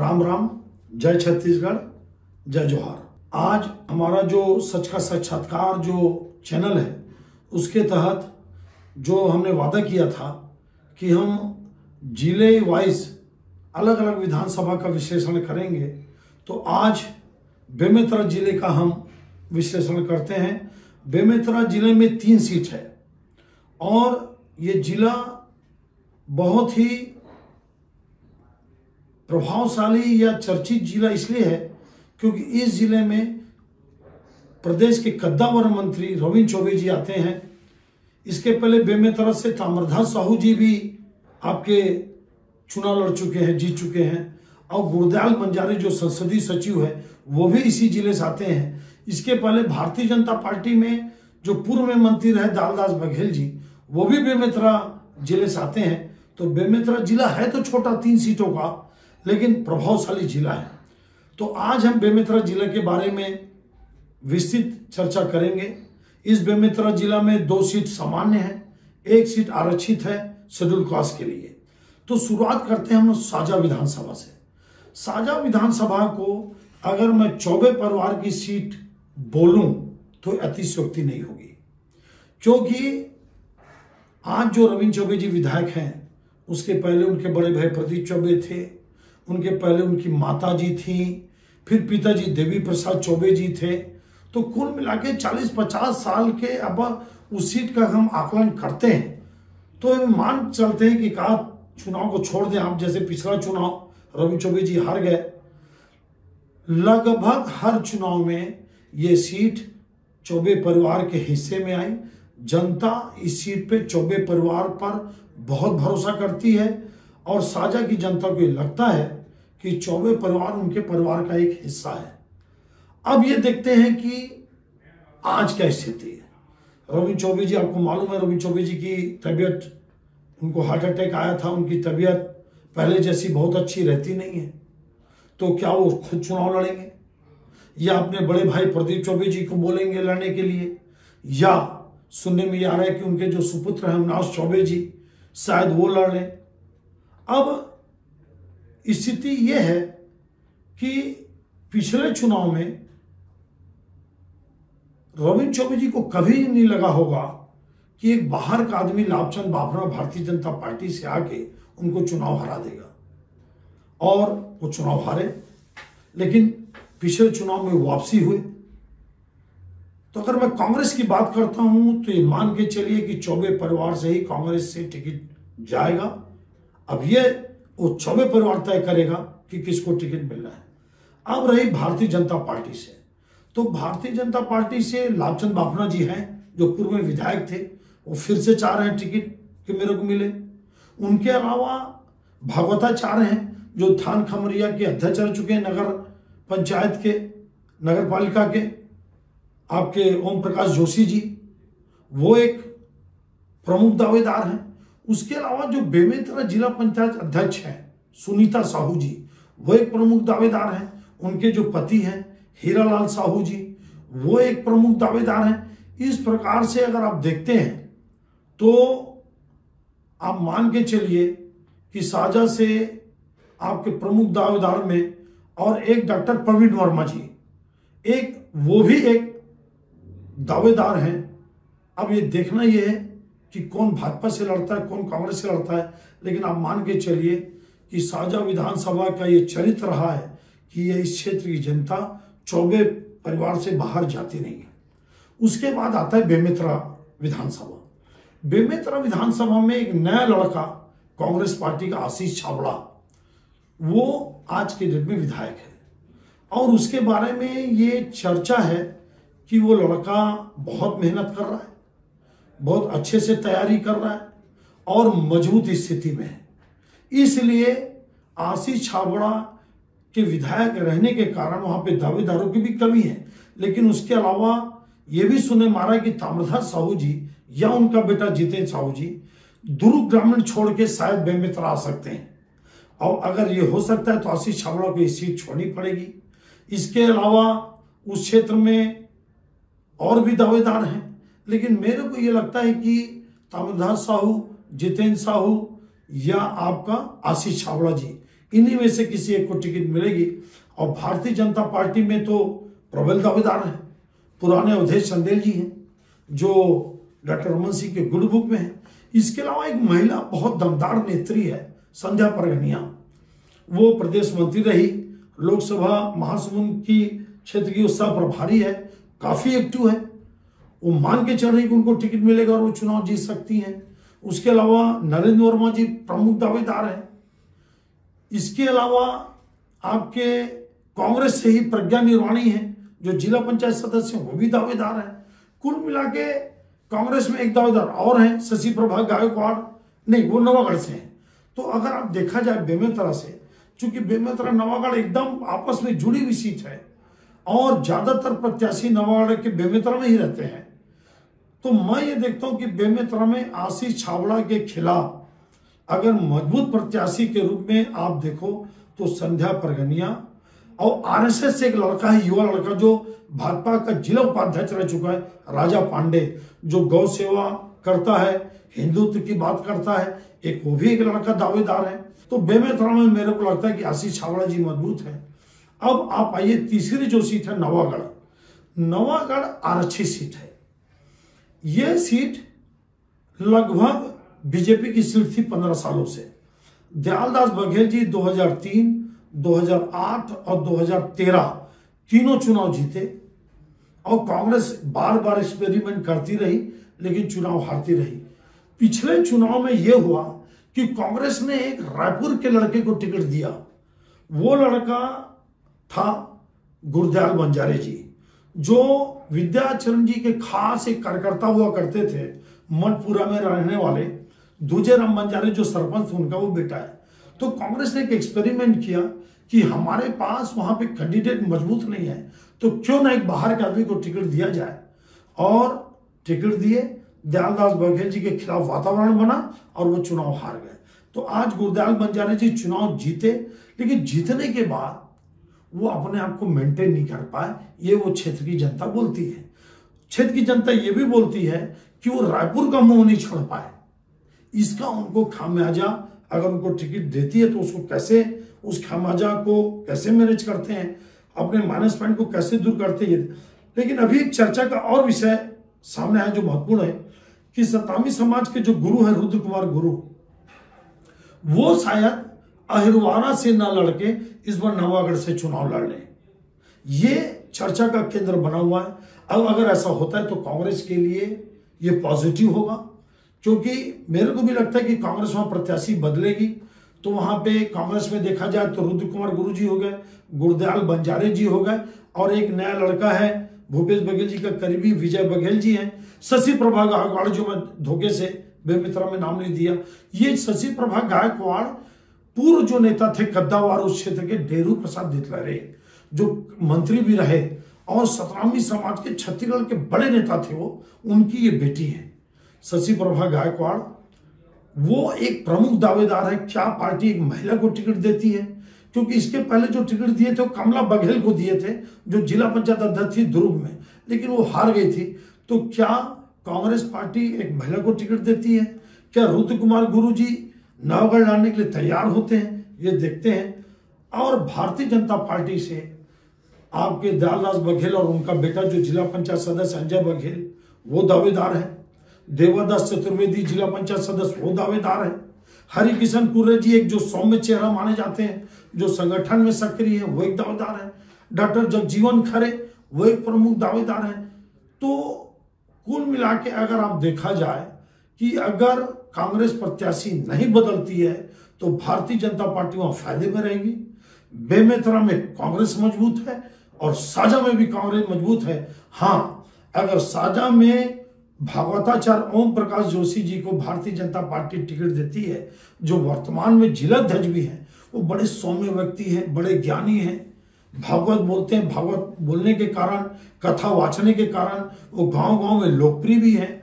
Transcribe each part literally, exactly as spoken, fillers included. राम राम, जय छत्तीसगढ़, जय जोहार। आज हमारा जो सच का साक्षात्कार जो चैनल है उसके तहत जो हमने वादा किया था कि हम जिले वाइज अलग अलग विधानसभा का विश्लेषण करेंगे, तो आज बेमेतरा जिले का हम विश्लेषण करते हैं। बेमेतरा जिले में तीन सीट है और ये जिला बहुत ही प्रभावशाली या चर्चित जिला इसलिए है क्योंकि इस जिले में प्रदेश के कद्दावर मंत्री रविंद्र चौबे जी आते हैं। इसके पहले बेमेतरा से ताम्रध्वज साहू जी भी आपके चुनाव लड़ चुके हैं, जीत चुके हैं, और गुरदयाल बंजारे जो संसदीय सचिव है वो भी इसी जिले से आते हैं। इसके पहले भारतीय जनता पार्टी में जो पूर्व में मंत्री रहे दालदास बघेल जी, वो भी बेमेतरा जिले से आते हैं। तो बेमेतरा जिला है तो छोटा, तीन सीटों का, लेकिन प्रभावशाली जिला है। तो आज हम बेमेतरा जिले के बारे में विस्तृत चर्चा करेंगे। इस बेमेतरा जिला में दो सीट सामान्य है, एक सीट आरक्षित है शेड्यूल कास्ट के लिए। तो शुरुआत करते हैं हम साजा विधानसभा से। साजा विधानसभा को अगर मैं चौबे परिवार की सीट बोलूं तो अतिशयोक्ति नहीं होगी, क्योंकि आज जो रविंद्र चौबे जी विधायक हैं, उसके पहले उनके बड़े भाई प्रदीप चौबे थे, उनके पहले उनकी माता जी थी, फिर पिताजी देवी प्रसाद चौबे जी थे। तो कुल मिला के चालीस पचास साल के अब उस सीट का हम आकलन करते हैं तो मान चलते हैं कि कहा चुनाव को छोड़ दें आप, जैसे पिछला चुनाव रविंद्र चौबे जी हार गए। लगभग हर चुनाव में ये सीट चौबे परिवार के हिस्से में आई। जनता इस सीट पे चौबे परिवार पर बहुत भरोसा करती है और साजा की जनता को लगता है कि चौबे परिवार उनके परिवार का एक हिस्सा है। अब ये देखते हैं कि आज क्या स्थिति है। रविंद्र चौबे जी, आपको मालूम है रविंद्र चौबे जी की तबीयत, उनको हार्ट अटैक आया था, उनकी तबीयत पहले जैसी बहुत अच्छी रहती नहीं है। तो क्या वो खुद चुनाव लड़ेंगे या अपने बड़े भाई प्रदीप चौबे जी को बोलेंगे लड़ने के लिए, या सुनने में आ रहा है कि उनके जो सुपुत्र हैं अविनाश चौबे जी, शायद वो लड़ लें। अब स्थिति ये है कि पिछले चुनाव में रविंद्र चौबे जी को कभी नहीं लगा होगा कि एक बाहर का आदमी लाभचंद बाफरा भारतीय जनता पार्टी से आके उनको चुनाव हरा देगा, और वो चुनाव हारे। लेकिन पिछले चुनाव में वापसी हुई। तो अगर मैं कांग्रेस की बात करता हूं तो ये मान के चलिए कि चौबे परिवार से ही कांग्रेस से टिकट जाएगा। अब ये वो चौबे परिवार तय करेगा कि किसको टिकट मिलना है। अब रही भारतीय जनता पार्टी से, तो भारतीय जनता पार्टी से लालचंद बाफना जी हैं जो पूर्व में विधायक थे, वो फिर से चाह रहे हैं टिकट कि मेरे को मिले। उनके अलावा भागवत आचार्य हैं जो थान खमरिया के अध्यक्ष रह चुके हैं, नगर पंचायत के, नगर पालिका के, आपके ओम प्रकाश जोशी जी, वो एक प्रमुख दावेदार हैं। उसके अलावा जो बेमेतरा जिला पंचायत अध्यक्ष हैं सुनीता साहू जी, वो एक प्रमुख दावेदार हैं। उनके जो पति हैं हीरालाल साहू जी, वो एक प्रमुख दावेदार हैं। इस प्रकार से अगर आप देखते हैं तो आप मान के चलिए कि साजा से आपके प्रमुख दावेदार में और एक डॉक्टर प्रवीण वर्मा जी, एक वो भी एक दावेदार हैं। अब ये देखना ये है कि कौन भाजपा से लड़ता है, कौन कांग्रेस से लड़ता है। लेकिन आप मान के चलिए कि साजा विधानसभा का ये चरित्र रहा है कि ये इस क्षेत्र की जनता चौबे परिवार से बाहर जाती नहीं है। उसके बाद आता है बेमेतरा विधानसभा। बेमेतरा विधानसभा में एक नया लड़का कांग्रेस पार्टी का आशीष चावड़ा, वो आज के डेट में विधायक है और उसके बारे में ये चर्चा है कि वो लड़का बहुत मेहनत कर रहा है, बहुत अच्छे से तैयारी कर रहा है और मजबूत स्थिति में है। इसलिए आशीष चावड़ा के विधायक रहने के कारण वहाँ पे दावेदारों की भी कमी है। लेकिन उसके अलावा ये भी सुने मारा कि ताम्रध्वज साहू जी या उनका बेटा जितेंद्र साहू जी दुर्ग ग्रामीण छोड़ के शायद बेमेतरा आ सकते हैं, और अगर ये हो सकता है तो आशीष चावड़ा को ये सीट छोड़नी पड़ेगी। इसके अलावा उस क्षेत्र में और भी दावेदार हैं, लेकिन मेरे को ये लगता है कि ताम्रध्वज साहू, जितेंद्र साहू या आपका आशीष चावड़ा जी, इन्हीं में से किसी एक को टिकट मिलेगी। और भारतीय जनता पार्टी में तो प्रबल दावेदार है, पुराने अवधेश चंदेल जी हैं जो डॉक्टर रमन सिंह के गुड बुक में हैं। इसके अलावा एक महिला बहुत दमदार नेत्री है, संध्या परगनिया, वो प्रदेश मंत्री रही, लोकसभा महासमुंद की क्षेत्र की उसका प्रभारी है, काफी एक्टिव है। वो मान के चल रही कि उनको टिकट मिलेगा और वो चुनाव जीत सकती हैं। उसके अलावा नरेंद्र वर्मा जी प्रमुख दावेदार हैं। इसके अलावा आपके कांग्रेस से ही प्रज्ञा निर्वाणी हैं जो जिला पंचायत सदस्य हैं, वो भी दावेदार हैं। कुल मिला के कांग्रेस में एक दावेदार और हैं, शशि प्रभा गायकवाड़, नहीं वो नवागढ़ से हैं। तो अगर आप देखा जाए बेमेतरा से, चूंकि बेमेतरा नवागढ़ एकदम आपस में जुड़ी हुई सीट है और ज्यादातर प्रत्याशी नवागढ़ के बेमेतरा में ही रहते हैं, तो मैं ये देखता हूं कि बेमेतरा में आशीष चावड़ा के खिलाफ अगर मजबूत प्रत्याशी के रूप में आप देखो तो संध्या परगनिया और आरएसएस से एक लड़का है, युवा लड़का जो भाजपा का जिला उपाध्यक्ष रह चुका है, राजा पांडे, जो गौ सेवा करता है, हिंदुत्व की बात करता है, एक वो भी एक लड़का दावेदार है। तो बेमेतरा में मेरे को लगता है कि आशीष चावड़ा जी मजबूत है। अब आप आइए तीसरी जो सीट है नवागढ़, नवागढ़ आरक्षित सीट है। यह सीट लगभग बीजेपी की सीट थी पंद्रह सालों से। दयालदास बघेल जी दो हज़ार तीन, दो हज़ार आठ और दो हज़ार तेरह तीनों चुनाव जीते और कांग्रेस बार बार एक्सपेरिमेंट करती रही लेकिन चुनाव हारती रही। पिछले चुनाव में यह हुआ कि कांग्रेस ने एक रायपुर के लड़के को टिकट दिया, वो लड़का था गुरदयाल बंजारे जी जो विद्याचरण जी के खास एक कार्यकर्ता हुआ करते थे, मनपुरा में रहने वाले। दूजे राम बंजारे जो सरपंच थे उनका वो बेटा है। तो कांग्रेस ने एक एक्सपेरिमेंट किया कि हमारे पास वहां पे कैंडिडेट मजबूत नहीं है तो क्यों ना एक बाहर के आदमी को टिकट दिया जाए, और टिकट दिए। दयालदास बघेल जी के खिलाफ वातावरण बना और वो चुनाव हार गए। तो आज गुरदयाल बंजारे जी चुनाव जीते लेकिन जीतने के बाद वो अपने आप को मेंटेन नहीं कर पाए, ये वो क्षेत्र की जनता बोलती है। क्षेत्र की जनता ये भी बोलती है कि वो रायपुर का मुंह नहीं छोड़ पाए, इसका उनको खामियाजा, अगर उनको टिकट देती है तो उसको कैसे, उस खामियाजा को कैसे मैनेज करते हैं, अपने माइनस पॉइंट को कैसे दूर करते हैं। लेकिन अभी एक चर्चा का और विषय सामने आया जो महत्वपूर्ण है कि सतामी समाज के जो गुरु है रुद्र कुमार गुरु, वो शायद अहिरवारा से ना लड़के इस बार नवागढ़ से चुनाव लड़ लें, ये चर्चा का केंद्र बना हुआ है। अब अगर ऐसा होता है तो कांग्रेस के लिए ये पॉजिटिव होगा, क्योंकि मेरे को भी लगता है कि कांग्रेस वहां प्रत्याशी बदलेगी। तो वहां पे कांग्रेस में देखा जाए तो रुद्र कुमार गुरु जी हो गए, गुरदयाल बंजारे जी हो गए, और एक नया लड़का है भूपेश बघेल जी का करीबी विजय बघेल जी हैं, शशि प्रभा गायकवाड़ जो मैं धोखे से बेमेतरा में नाम नहीं दिया। ये शशि प्रभा गायकवाड़ पूर्व जो नेता थे कद्दावार उस क्षेत्र के डेरू प्रसाद दितलरे जो मंत्री भी रहे और सतरामी समाज के छत्तीसगढ़ के बड़े नेता थे, वो उनकी ये बेटी है शशि प्रभा गायकवाड़। वो एक प्रमुख दावेदार है। क्या पार्टी एक महिला को टिकट देती है? क्योंकि इसके पहले जो टिकट दिए थे वो कमला बघेल को दिए थे जो जिला पंचायत अध्यक्ष थी दुर्ग में, लेकिन वो हार गई थी। तो क्या कांग्रेस पार्टी एक महिला को टिकट देती है? क्या रुद्र कुमार गुरु जी नवागढ़ लाने के लिए तैयार होते हैं? ये देखते हैं। और भारतीय जनता पार्टी से आपके दालदास बघेल और उनका बेटा जो जिला पंचायत सदस्य संजय बघेल, वो दावेदार है। देवादास चतुर्वेदी जिला पंचायत सदस्य, वो दावेदार है। हरिकिशन कुर्रे जी एक जो सौम्य चेहरा माने जाते हैं, जो संगठन में सक्रिय है, वो एक दावेदार है। डॉक्टर जगजीवन खरे, वो एक प्रमुख दावेदार है। तो कुल मिला के अगर आप देखा जाए कि अगर कांग्रेस प्रत्याशी नहीं बदलती है तो भारतीय जनता पार्टी वहां फायदे में रहेगी। बेमेतरा में कांग्रेस मजबूत है और साजा में भी कांग्रेस मजबूत है। हाँ, अगर साजा में भागवत आचार्य ओम प्रकाश जोशी जी को भारतीय जनता पार्टी टिकट देती है, जो वर्तमान में जिलाध्यक्ष भी हैं, वो बड़े सौम्य व्यक्ति हैं, बड़े ज्ञानी हैं, भागवत बोलते हैं, भागवत बोलने के कारण, कथा वाचने के कारण वो गांव गांव में लोकप्रिय भी हैं।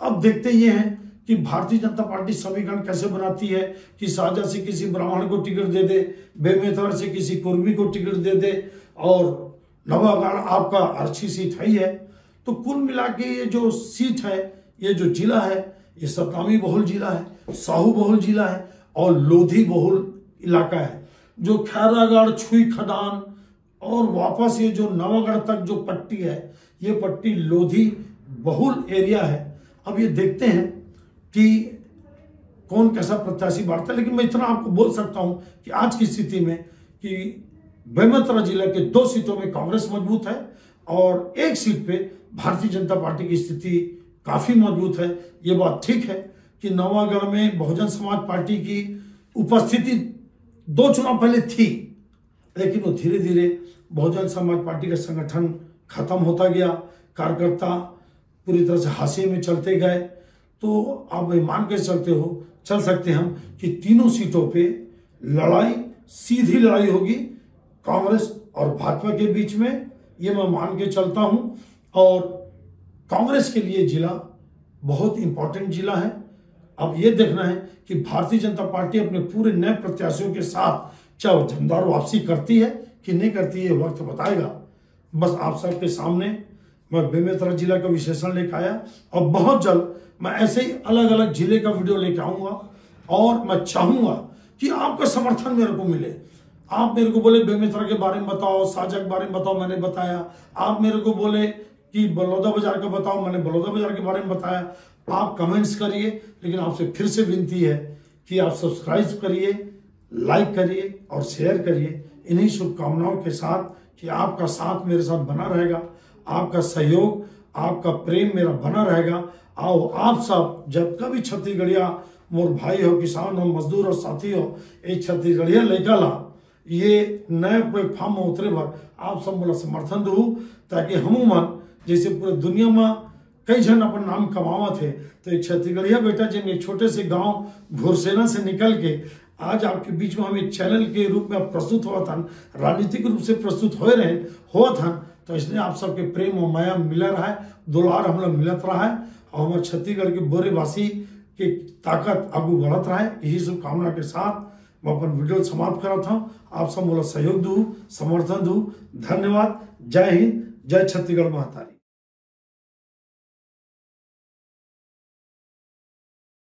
अब देखते ये हैं कि भारतीय जनता पार्टी समीकरण कैसे बनाती है कि साजा से किसी ब्राह्मण को टिकट दे दे, बेमेतरा से किसी कुर्मी को टिकट दे दे, और नवागढ़ आपका अच्छी सीट है ही है। तो कुल मिला के ये जो सीट है, ये जो जिला है, ये सतामी बहुल जिला है, साहू बहुल जिला है और लोधी बहुल इलाका है। जो खैरागढ़ छुई खदान और वापस ये जो नवागढ़ तक जो पट्टी है, ये पट्टी लोधी बहुल एरिया है। अब ये देखते हैं कि कौन कैसा प्रत्याशी बढ़ता है, लेकिन मैं इतना आपको बोल सकता हूं कि आज की स्थिति में कि बेमेतरा जिले के दो सीटों में कांग्रेस मजबूत है और एक सीट पे भारतीय जनता पार्टी की स्थिति काफी मजबूत है। ये बात ठीक है कि नवागढ़ में बहुजन समाज पार्टी की उपस्थिति दो चुनाव पहले थी, लेकिन वो धीरे धीरे बहुजन समाज पार्टी का संगठन खत्म होता गया, कार्यकर्ता पूरी तरह से हाशिए में चलते गए। तो आप ये मान के चलते हो चल सकते हम कि तीनों सीटों पे लड़ाई सीधी लड़ाई होगी कांग्रेस और भाजपा के बीच में, ये मैं मान के चलता हूँ। और कांग्रेस के लिए जिला बहुत इंपॉर्टेंट जिला है। अब ये देखना है कि भारतीय जनता पार्टी अपने पूरे नए प्रत्याशियों के साथ क्या वो झमदार वापसी करती है कि नहीं करती, ये वक्त बताएगा। बस आप सबके सामने मैं बेमेतरा जिला का विश्लेषण लेकर आया और बहुत जल्द मैं ऐसे ही अलग अलग जिले का वीडियो लेकर आऊँगा और मैं चाहूँगा कि आपका समर्थन मेरे को मिले। आप मेरे को बोले बेमेतरा के बारे में बताओ, साजा के बारे में बताओ, मैंने बताया। आप मेरे को बोले कि बलौदा बाजार का बताओ, मैंने बलौदा बाजार के बारे में बताया। आप कमेंट्स करिए, लेकिन आपसे फिर से विनती है कि आप सब्सक्राइब करिए, लाइक करिए और शेयर करिए। इन्हीं शुभकामनाओं के साथ कि आपका साथ मेरे साथ बना रहेगा, आपका सहयोग, आपका प्रेम मेरा बना रहेगा। आओ आप सब जब कभी छत्तीसगढ़िया मोर भाई हो, किसान हो, मजदूर हो, साथी हो, एक छत्तीसगढ़िया लेकर ला ये नए प्लेटफॉर्म में उतरे भर आप सब मोला समर्थन दू, ताकि हमूमन जैसे पूरे दुनिया में कई जन अपन नाम कमावा थे, तो एक छत्तीसगढ़िया बेटा जिनके छोटे से गांव घोरसेना से निकल के आज आपके बीच में हम एक चैनल के रूप में प्रस्तुत हुआ था, राजनीतिक रूप से प्रस्तुत हो रहे हुआ था। तो इसलिए आप सबके प्रेम और माया मिला रहा है, दुलार हम लोग मिलत रहा है और हमारे छत्तीसगढ़ के बोरेवासी की ताकत आगू बढ़त रहा है। यही शुभकामना के साथ मैं अपन वीडियो समाप्त कराता हूँ। आप सब मोला सहयोग दू, समर्थन दू। धन्यवाद। जय हिंद, जय छत्तीसगढ़ महातारी।